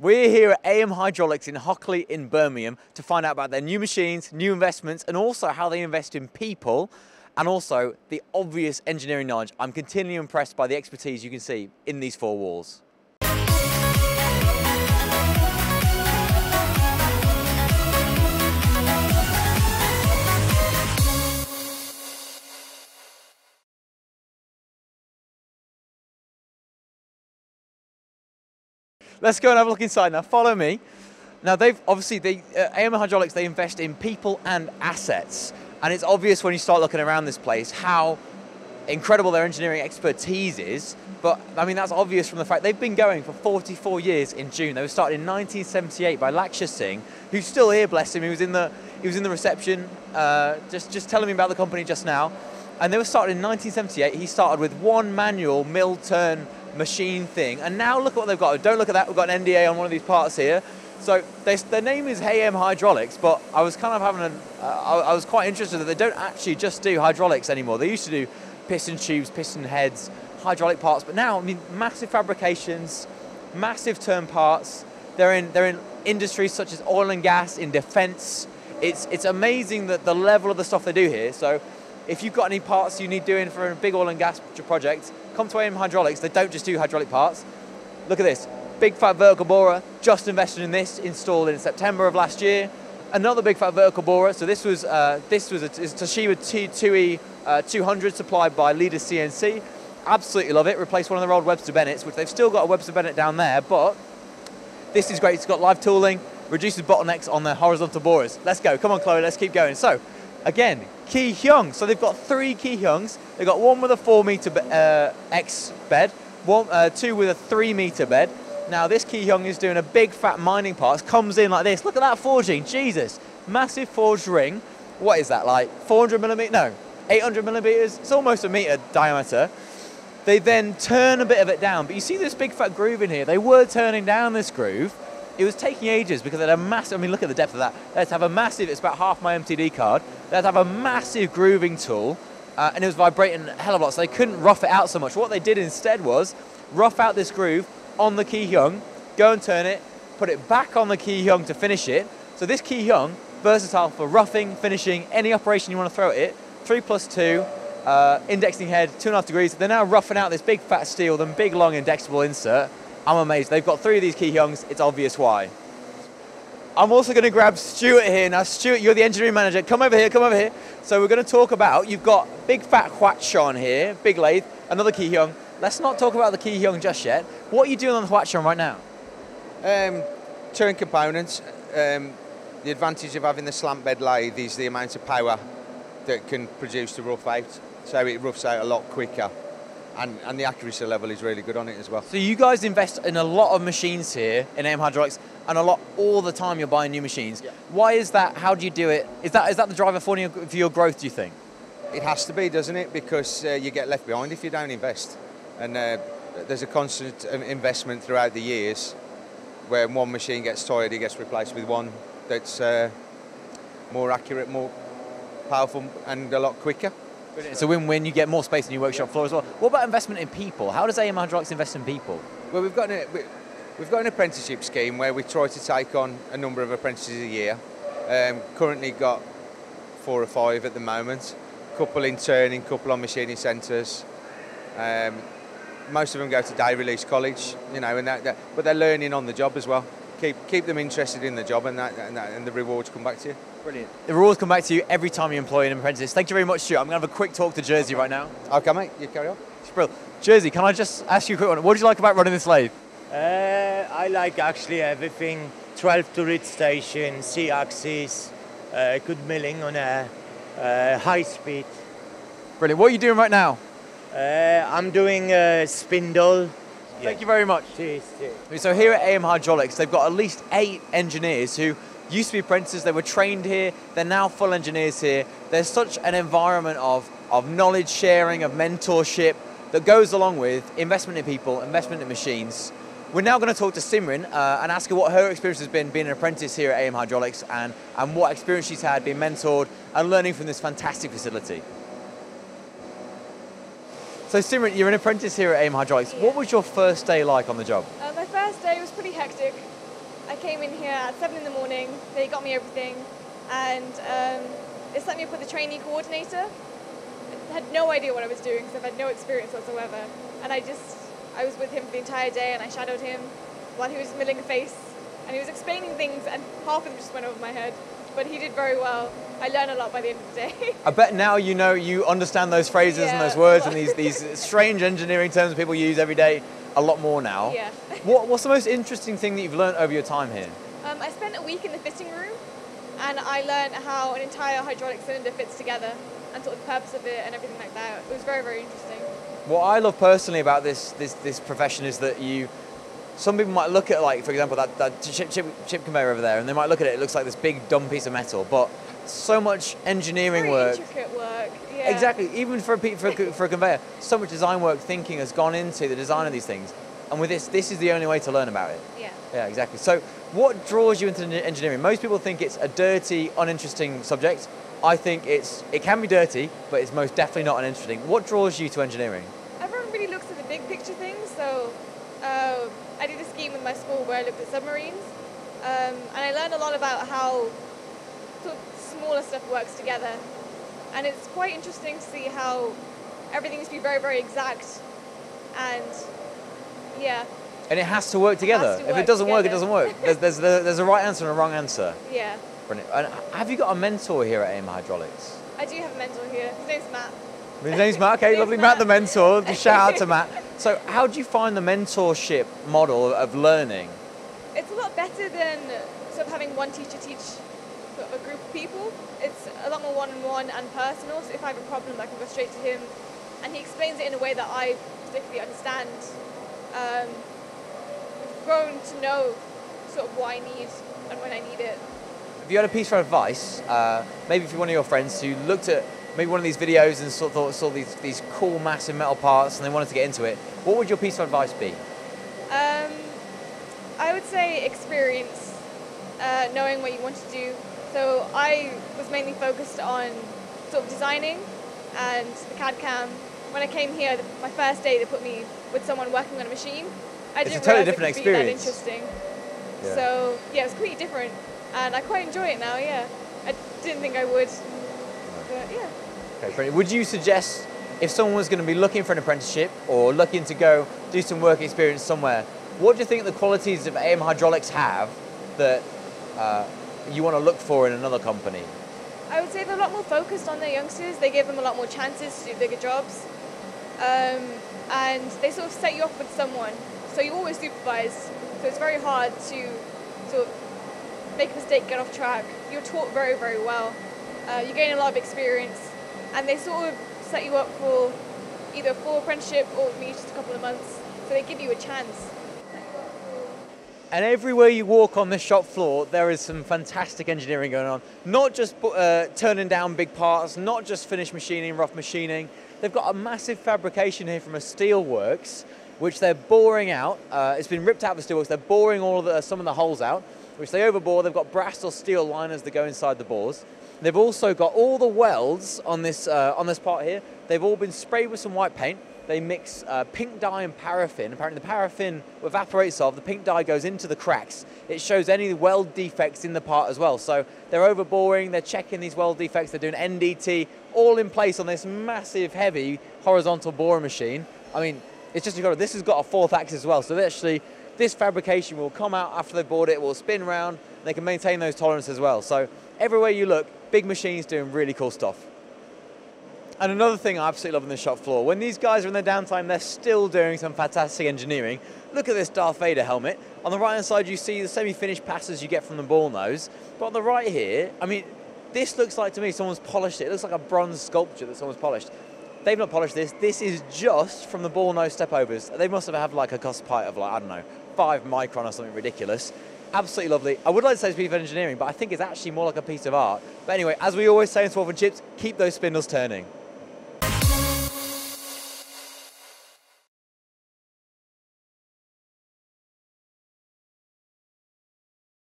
We're here at AM Hydraulics in Hockley in Birmingham to find out about their new machines, new investments, and also how they invest in people, and also the obvious engineering knowledge. I'm continually impressed by the expertise you can see in these four walls. Let's go and have a look inside now. Follow me. Now, they've obviously, AM Hydraulics, they invest in people and assets. And it's obvious when you start looking around this place how incredible their engineering expertise is. But, I mean, that's obvious from the fact they've been going for 44 years in June. They were started in 1978 by Lakshas Singh, who's still here, bless him. He was in the reception, just telling me about the company just now. And they were started in 1978. He started with one manual mill-turn machine thing, and now look at what they've got. Don't look at that, we've got an NDA on one of these parts here. So their name is AM Hydraulics, but I was kind of having I was quite interested that they don't actually just do hydraulics anymore. They used to do piston tubes, piston heads, hydraulic parts, but now, I mean, massive fabrications, massive turn parts. They're in industries such as oil and gas, in defense. It's amazing that the level of the stuff they do here. So if you've got any parts you need doing for a big oil and gas project, come to AM Hydraulics. They don't just do hydraulic parts. Look at this, big fat vertical borer, just invested in this, installed in September of last year. Another big fat vertical borer, so this was a Toshiba T2E 200 supplied by Leader CNC. Absolutely love it, replaced one of their old Webster Bennetts, which they've still got a Webster Bennett down there, but this is great, it's got live tooling, reduces bottlenecks on their horizontal borers. Let's go, come on Chloe, let's keep going. So, again, Kiheung. So they've got three Kiheungs. They've got one with a 4 meter X bed, two with a 3 meter bed. Now this Kiheung is doing a big fat mining parts, comes in like this. Look at that forging, Jesus. Massive forged ring. What is that, like 400 millimeter? No, 800 millimeters. It's almost a meter diameter. They then turn a bit of it down, but you see this big fat groove in here. They were turning down this groove. It was taking ages because they had a massive, I mean, look at the depth of that. They had to have a massive, it's about half my MTD card. They had to have a massive grooving tool, and it was vibrating a hell of a lot, so they couldn't rough it out so much. What they did instead was rough out this groove on the Kiheung, go and turn it, put it back on the Kiheung to finish it. So this Kiheung, versatile for roughing, finishing, any operation you want to throw at it. 3+2, indexing head, 2.5 degrees. They're now roughing out this big fat steel, then big long indexable insert. I'm amazed. They've got three of these Kiheungs. It's obvious why. I'm also going to grab Stuart here. Now, Stuart, you're the engineering manager. Come over here, come over here. So we're going to talk about, you've got big fat Huachon here, big lathe, another Kiheung. Let's not talk about the Kiheung just yet. What are you doing on the Huachon right now? Turn components. The advantage of having the slant bed lathe is the amount of power that can produce the rough out. So it roughs out a lot quicker. And the accuracy level is really good on it as well. So you guys invest in a lot of machines here in AM Hydraulics, and a lot all the time you're buying new machines. Yeah. Why is that? How do you do it? Is that the driver for your growth, do you think? It has to be, doesn't it? Because you get left behind if you don't invest. And there's a constant investment throughout the years where one machine gets tired, it gets replaced with one that's more accurate, more powerful and a lot quicker. It's a win-win, you get more space in your workshop floor as well. What about investment in people? How does AM Hydraulics invest in people? Well, we've got an apprenticeship scheme where we try to take on a number of apprentices a year. Currently got 4 or 5 at the moment. Couple in turning, couple on machining centres. Most of them go to day release college, you know, and but they're learning on the job as well. Keep them interested in the job, and the rewards come back to you. Brilliant. The rewards come back to you every time you employ an apprentice. Thank you very much, Stuart. I'm going to have a quick talk to Jersey right now. Okay, mate. You carry on. It's brilliant. Jersey, can I just ask you a quick one? What do you like about running this lathe? I like actually everything. 12 to read station, C-axis, good milling on a high speed. Brilliant. What are you doing right now? I'm doing a spindle. Thank you very much. Cheers, cheers. So here at AM Hydraulics, they've got at least 8 engineers who used to be apprentices. They were trained here. They're now full engineers here. There's such an environment of knowledge sharing, of mentorship that goes along with investment in people, investment in machines. We're now going to talk to Simran and ask her what her experience has been being an apprentice here at AM Hydraulics and what experience she's had being mentored and learning from this fantastic facility. So Simran, you're an apprentice here at AM Hydraulics. Yeah. What was your first day like on the job? My first day was pretty hectic. I came in here at 7 in the morning, they got me everything, and they set me up with a trainee coordinator. I had no idea what I was doing because I've had no experience whatsoever, and I was with him the entire day and I shadowed him while he was milling a face, and he was explaining things and half of them just went over my head, but he did very well. I learned a lot by the end of the day. I bet now you know, you understand those phrases and those words and these strange engineering terms people use every day a lot more now. Yeah. What's the most interesting thing that you've learned over your time here? I spent a week in the fitting room and I learned how an entire hydraulic cylinder fits together and sort of the purpose of it and everything like that. It was very, very interesting. What I love personally about this profession is that some people might look at, like, for example, that chip conveyor over there, and they might look at it, it looks like this big dumb piece of metal, but so much engineering work. Very intricate work, yeah. Exactly, even for a conveyor, so much design work, thinking has gone into the design of these things. And with this is the only way to learn about it. Yeah. Yeah, exactly. So what draws you into engineering? Most people think it's a dirty, uninteresting subject. I think it can be dirty, but it's most definitely not uninteresting. What draws you to engineering? Everyone really looks at the big picture things, so I did a scheme with my school where I looked at submarines, and I learned a lot about how sort of smaller stuff works together. And it's quite interesting to see how everything used to be very, very exact, and yeah. And it has to work together. If it doesn't work, it doesn't work. There's a right answer and a wrong answer. Yeah. Brilliant. And have you got a mentor here at AM Hydraulics? I do have a mentor here. His name's Matt. His name's Matt, okay, lovely. Matt the mentor. Shout out to Matt. So how do you find the mentorship model of learning? It's a lot better than sort of having one teacher teach sort of a group of people. It's a lot more one-on-one and personal, so if I have a problem I can go straight to him and he explains it in a way that I particularly understand. I've grown to know sort of what I need and when I need it. If you had a piece of advice, maybe for one of your friends who looked at maybe one of these videos and sort of saw these cool massive metal parts and they wanted to get into it, what would your piece of advice be? I would say experience, knowing what you want to do. So I was mainly focused on sort of designing and the CAD CAM. When I came here, my first day, they put me with someone working on a machine. I didn't realize it could be that interesting. Yeah. So yeah, it was completely different. And I quite enjoy it now, yeah. I didn't think I would, but yeah. Okay, brilliant. Would you suggest, if someone was going to be looking for an apprenticeship or looking to go do some work experience somewhere, what do you think the qualities of AM Hydraulics have that you want to look for in another company? I would say they're a lot more focused on their youngsters. They give them a lot more chances to do bigger jobs. And they sort of set you up with someone. So you're always supervised. So it's very hard to sort of make a mistake, get off track. You're taught very, very well. You gain a lot of experience, and they sort of set you up for either a full apprenticeship or maybe just a couple of months. So they give you a chance. And everywhere you walk on this shop floor, there is some fantastic engineering going on. Not just turning down big parts, not just finished machining, rough machining. They've got a massive fabrication here from a steelworks, which they're boring out. It's been ripped out of the steelworks. They're boring some of the holes out, which they overbore. They've got brass or steel liners that go inside the bores. They've also got all the welds on this part here. They've all been sprayed with some white paint. They mix pink dye and paraffin. Apparently the paraffin evaporates off, the pink dye goes into the cracks. It shows any weld defects in the part as well. So they're overboring, they're checking these weld defects, they're doing NDT, all in place on this massive, heavy, horizontal boring machine. I mean, it's just incredible. This has got a fourth axis as well, so they actually, this fabrication will come out after they've bored it, will spin around, and they can maintain those tolerances as well. So everywhere you look, big machines doing really cool stuff. And another thing I absolutely love on the shop floor, when these guys are in their downtime, they're still doing some fantastic engineering. Look at this Darth Vader helmet. On the right hand side, you see the semi-finished passes you get from the ball nose. But on the right here, I mean, this looks like, to me, someone's polished it. It looks like a bronze sculpture that someone's polished. They've not polished this. This is just from the ball nose stepovers. They must have had like a cost pipe of like, I don't know, 5 micron or something ridiculous. Absolutely lovely. I would like to say it's a piece of engineering, but I think it's actually more like a piece of art. But anyway, as we always say in Swarf and Chips, keep those spindles turning.